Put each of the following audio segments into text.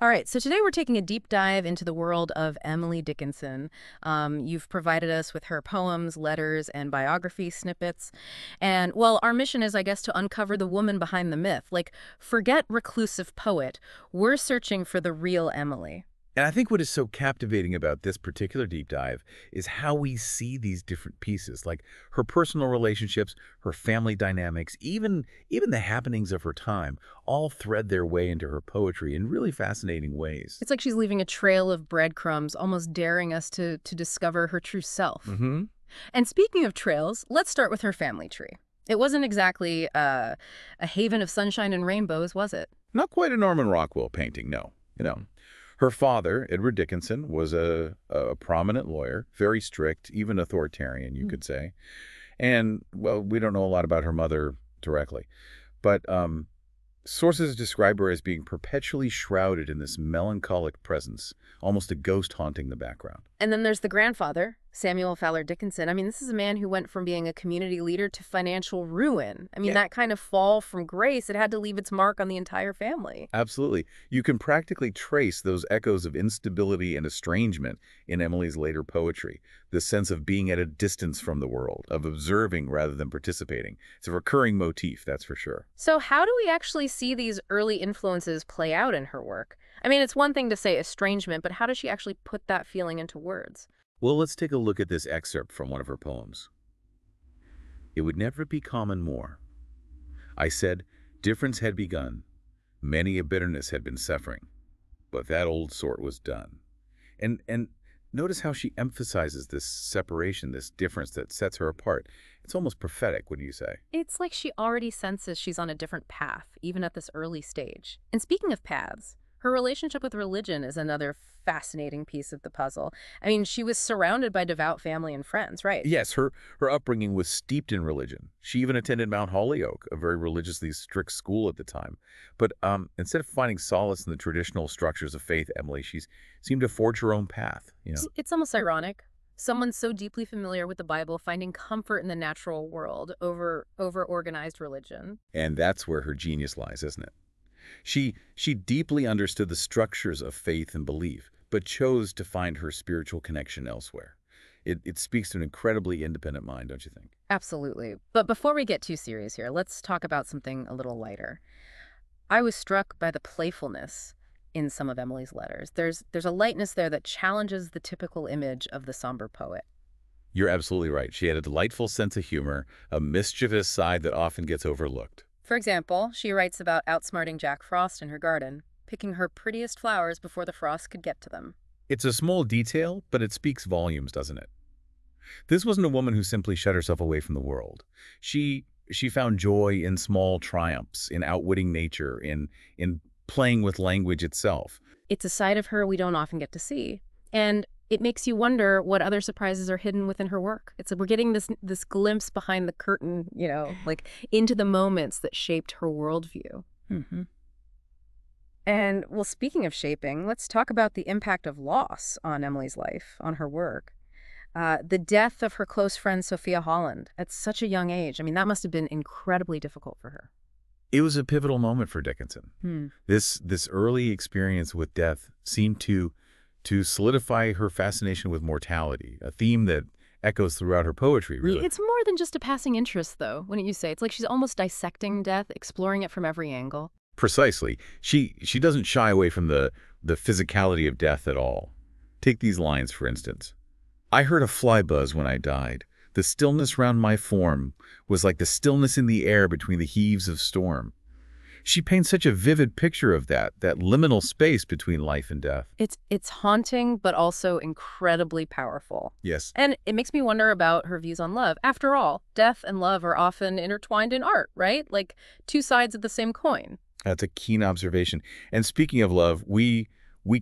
All right, so today we're taking a deep dive into the world of Emily Dickinson. You've provided us with her poems, letters, and biography snippets. And, well, our mission is, I guess, to uncover the woman behind the myth. Like, forget reclusive poet. We're searching for the real Emily. And I think what is so captivating about this particular deep dive is how we see these different pieces, like her personal relationships, her family dynamics, even the happenings of her time, all thread their way into her poetry in really fascinating ways. It's like she's leaving a trail of breadcrumbs, almost daring us to discover her true self. Mm-hmm. And speaking of trails, let's start with her family tree. It wasn't exactly a haven of sunshine and rainbows, was it? Not quite a Norman Rockwell painting, no. You know. Her father, Edward Dickinson, was a prominent lawyer, very strict, even authoritarian, you could say. And, well, we don't know a lot about her mother directly. But sources describe her as being perpetually shrouded in this melancholic presence, almost a ghost haunting the background. And then there's the grandfather, Samuel Fowler Dickinson. I mean, this is a man who went from being a community leader to financial ruin. I mean, yeah. That kind of fall from grace, it had to leave its mark on the entire family. Absolutely. You can practically trace those echoes of instability and estrangement in Emily's later poetry, the sense of being at a distance from the world, of observing rather than participating. It's a recurring motif, that's for sure. So how do we actually see these early influences play out in her work? I mean, it's one thing to say estrangement, but how does she actually put that feeling into words? Well, let's take a look at this excerpt from one of her poems. It would never be common more. I said, difference had begun. Many a bitterness had been suffering, but that old sort was done. And notice how she emphasizes this separation, this difference that sets her apart. It's almost prophetic, wouldn't you say? It's like she already senses she's on a different path, even at this early stage. And speaking of paths, her relationship with religion is another fascinating piece of the puzzle. I mean, she was surrounded by devout family and friends, right? Yes, her upbringing was steeped in religion. She even attended Mount Holyoke, a very religiously strict school at the time. But instead of finding solace in the traditional structures of faith, Emily, she seemed to forge her own path. You know? It's almost ironic. Someone so deeply familiar with the Bible finding comfort in the natural world over organized religion. And that's where her genius lies, isn't it? She deeply understood the structures of faith and belief, but chose to find her spiritual connection elsewhere. It speaks to an incredibly independent mind, don't you think? Absolutely. But before we get too serious here, let's talk about something a little lighter. I was struck by the playfulness in some of Emily's letters. There's a lightness there that challenges the typical image of the somber poet. You're absolutely right. She had a delightful sense of humor, a mischievous side that often gets overlooked. For example, she writes about outsmarting Jack Frost in her garden, picking her prettiest flowers before the frost could get to them. It's a small detail, but it speaks volumes, doesn't it? This wasn't a woman who simply shut herself away from the world. She found joy in small triumphs, in outwitting nature, in playing with language itself. It's a side of her we don't often get to see. And it makes you wonder what other surprises are hidden within her work. It's like we're getting this glimpse behind the curtain, you know, like into the moments that shaped her worldview. Mm-hmm. And, well, speaking of shaping, let's talk about the impact of loss on Emily's life, on her work. The death of her close friend Sophia Holland at such a young age, I mean, that must have been incredibly difficult for her. It was a pivotal moment for Dickinson. Hmm. This early experience with death seemed to solidify her fascination with mortality, a theme that echoes throughout her poetry, really. It's more than just a passing interest, though, wouldn't you say? It's like she's almost dissecting death, exploring it from every angle. Precisely. She doesn't shy away from the physicality of death at all. Take these lines, for instance. I heard a fly buzz when I died. The stillness round my form was like the stillness in the air between the heaves of storm. She paints such a vivid picture of that liminal space between life and death. It's haunting, but also incredibly powerful. Yes. And it makes me wonder about her views on love. After all, death and love are often intertwined in art, right? Like two sides of the same coin. That's a keen observation. And speaking of love, we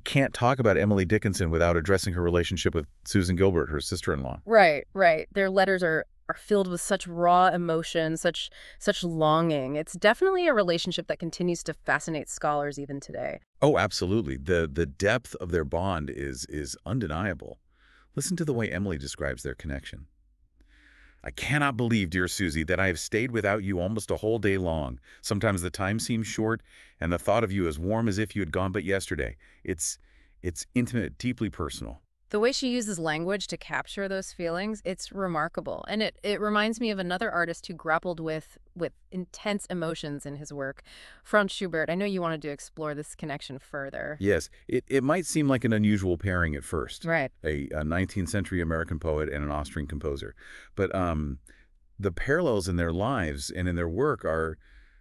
can't talk about Emily Dickinson without addressing her relationship with Susan Gilbert, her sister-in-law. Right, right. Their letters are filled with such raw emotion, such longing. It's definitely a relationship that continues to fascinate scholars even today. Oh, absolutely. The depth of their bond is undeniable. Listen to the way Emily describes their connection. I cannot believe, dear Susie, that I have stayed without you almost a whole day long. Sometimes the time seems short, and the thought of you as warm as if you had gone but yesterday. It's intimate, deeply personal. The way she uses language to capture those feelings, it's remarkable. And it reminds me of another artist who grappled with intense emotions in his work, Franz Schubert. I know you wanted to explore this connection further. Yes, it might seem like an unusual pairing at first. Right. A 19th century American poet and an Austrian composer. But the parallels in their lives and in their work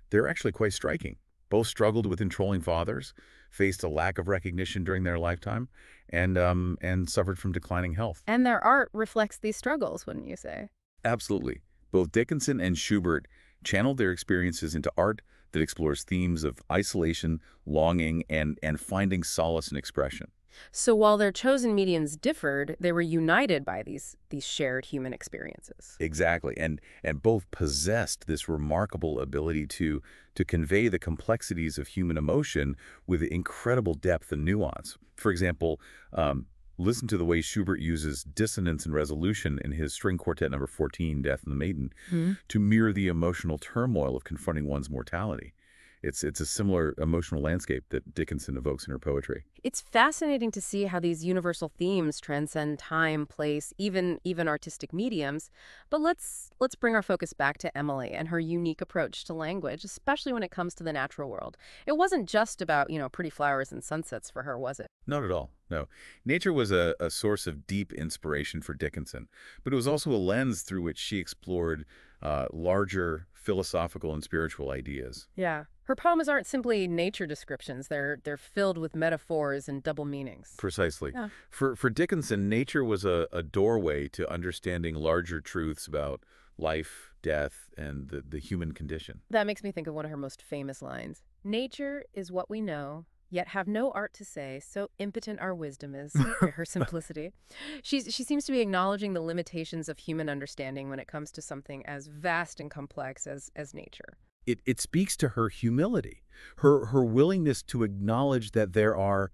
they're actually quite striking. Both struggled with controlling fathers, faced a lack of recognition during their lifetime, and suffered from declining health. And their art reflects these struggles, wouldn't you say? Absolutely. Both Dickinson and Schubert channeled their experiences into art that explores themes of isolation, longing, and finding solace in expression. So while their chosen mediums differed, they were united by these shared human experiences. Exactly. And both possessed this remarkable ability to convey the complexities of human emotion with incredible depth and nuance. For example, listen to the way Schubert uses dissonance and resolution in his String Quartet No. 14, Death and the Maiden, to mirror the emotional turmoil of confronting one's mortality. It's a similar emotional landscape that Dickinson evokes in her poetry. It's fascinating to see how these universal themes transcend time, place, even artistic mediums. But let's bring our focus back to Emily and her unique approach to language, especially when it comes to the natural world. It wasn't just about, pretty flowers and sunsets for her, was it? Not at all. No. Nature was a source of deep inspiration for Dickinson, but it was also a lens through which she explored larger philosophical and spiritual ideas. Yeah. Her poems aren't simply nature descriptions. They're filled with metaphors and double meanings. Precisely. Yeah. For Dickinson, nature was a doorway to understanding larger truths about life, death, and the human condition. That makes me think of one of her most famous lines. Nature is what we know, yet have no art to say, so impotent our wisdom is, for her simplicity. She seems to be acknowledging the limitations of human understanding when it comes to something as vast and complex as nature. It speaks to her humility, her willingness to acknowledge that there are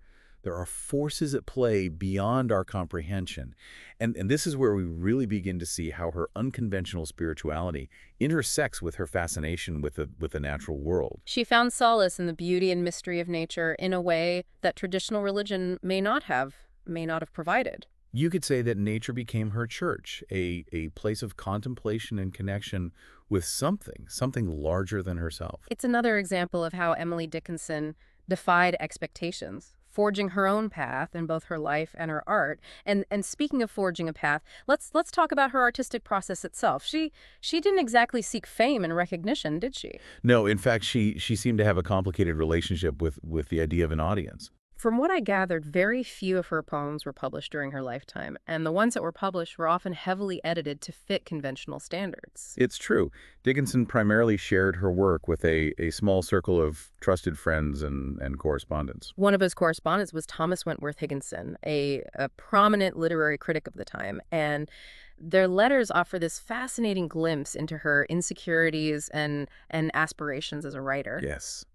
forces at play beyond our comprehension. And this is where we really begin to see how her unconventional spirituality intersects with her fascination with the natural world. She found solace in the beauty and mystery of nature in a way that traditional religion may not have provided. You could say that nature became her church, a place of contemplation and connection with something larger than herself. It's another example of how Emily Dickinson defied expectations, forging her own path in both her life and her art. And speaking of forging a path, let's talk about her artistic process itself. She didn't exactly seek fame and recognition, did she? No, in fact, she seemed to have a complicated relationship with the idea of an audience. From what I gathered, very few of her poems were published during her lifetime, and the ones that were published were often heavily edited to fit conventional standards. It's true. Dickinson primarily shared her work with a small circle of trusted friends and correspondents. One of his correspondents was Thomas Wentworth Higginson, a prominent literary critic of the time, and their letters offer this fascinating glimpse into her insecurities and aspirations as a writer. Yes.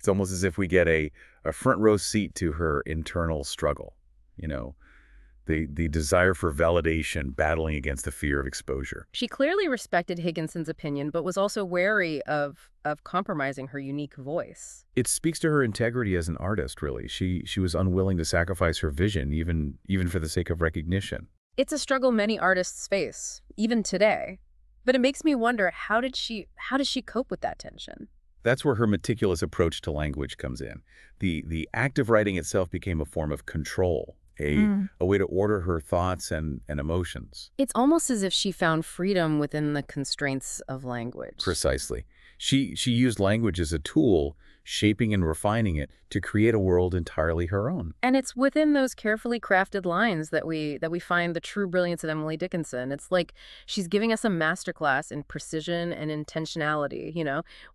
It's almost as if we get a front row seat to her internal struggle, the desire for validation battling against the fear of exposure. She clearly respected Higginson's opinion, but was also wary of compromising her unique voice. It speaks to her integrity as an artist, really. She was unwilling to sacrifice her vision, even for the sake of recognition. It's a struggle many artists face, even today. But it makes me wonder, how does she cope with that tension? That's where her meticulous approach to language comes in. The act of writing itself became a form of control, a way to order her thoughts and emotions. It's almost as if she found freedom within the constraints of language. Precisely. She used language as a tool, shaping and refining it to create a world entirely her own. And it's within those carefully crafted lines that we find the true brilliance of Emily Dickinson. It's like she's giving us a masterclass in precision and intentionality,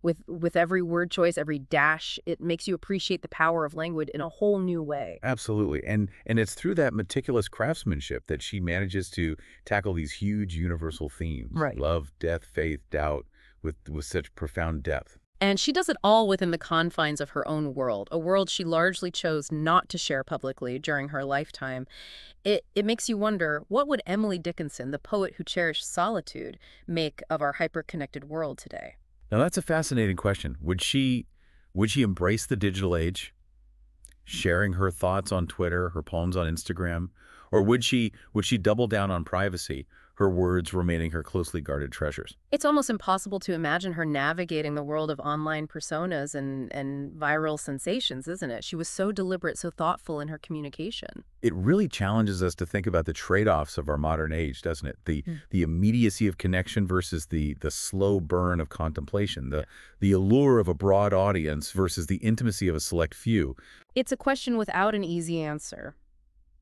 With every word choice, every dash, it makes you appreciate the power of language in a whole new way. Absolutely. And it's through that meticulous craftsmanship that she manages to tackle these huge universal themes. Right. Love, death, faith, doubt, with such profound depth. And she does it all within the confines of her own world, a world she largely chose not to share publicly during her lifetime. It makes you wonder, what would Emily Dickinson, the poet who cherished solitude, make of our hyper-connected world today? Now, that's a fascinating question. Would she embrace the digital age, sharing her thoughts on Twitter, her poems on Instagram? Or would she double down on privacy, her words remaining her closely guarded treasures? It's almost impossible to imagine her navigating the world of online personas and viral sensations, isn't it? She was so deliberate, so thoughtful in her communication. It really challenges us to think about the trade-offs of our modern age, doesn't it? The immediacy of connection versus the slow burn of contemplation, the allure of a broad audience versus the intimacy of a select few. It's a question without an easy answer,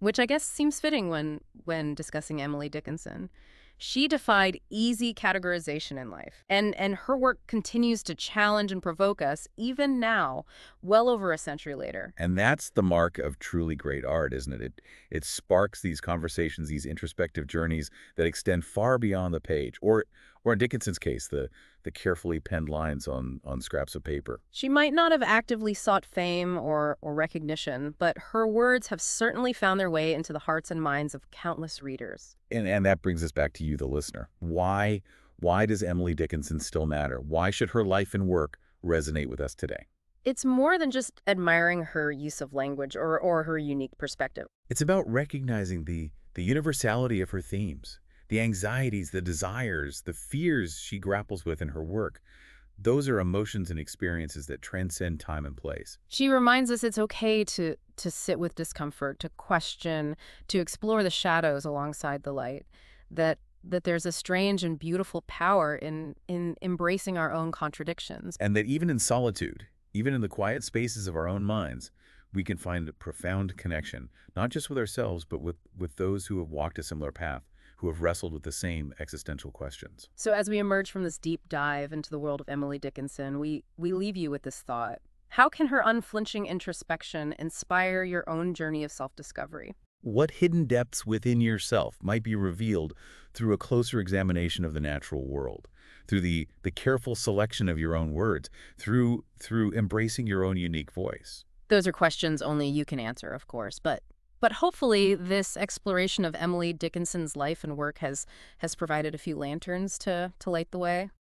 which I guess seems fitting when discussing Emily Dickinson. She defied easy categorization in life, and her work continues to challenge and provoke us even now, well over a century later. And that's the mark of truly great art, isn't it? It sparks these conversations, these introspective journeys that extend far beyond the page, or in Dickinson's case, the carefully penned lines on scraps of paper. She might not have actively sought fame or recognition, but her words have certainly found their way into the hearts and minds of countless readers. And that brings us back to you, the listener. Why does Emily Dickinson still matter? Why should her life and work resonate with us today? It's more than just admiring her use of language or her unique perspective. It's about recognizing the universality of her themes. The anxieties, the desires, the fears she grapples with in her work, those are emotions and experiences that transcend time and place. She reminds us it's okay to sit with discomfort, to question, to explore the shadows alongside the light, that there's a strange and beautiful power in embracing our own contradictions. And that even in solitude, even in the quiet spaces of our own minds, we can find a profound connection, not just with ourselves, but with those who have walked a similar path, who have wrestled with the same existential questions. So as we emerge from this deep dive into the world of Emily Dickinson, we leave you with this thought. How can her unflinching introspection inspire your own journey of self-discovery? What hidden depths within yourself might be revealed through a closer examination of the natural world, through the careful selection of your own words, through embracing your own unique voice? Those are questions only you can answer, of course, But hopefully this exploration of Emily Dickinson's life and work has provided a few lanterns to light the way.